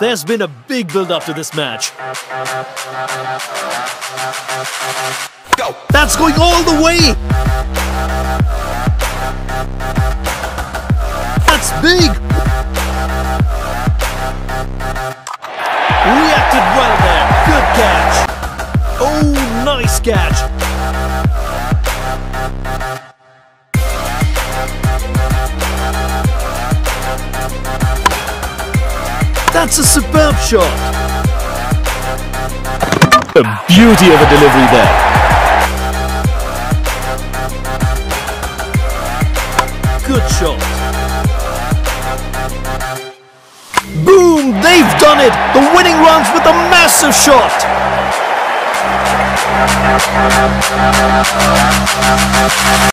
There's been a big build-up to this match. Go! That's going all the way! That's big! Reacted well there. Good catch. Oh, nice catch. That's a superb shot. The beauty of a delivery there. Good shot. Boom! They've done it. The winning runs with a massive shot.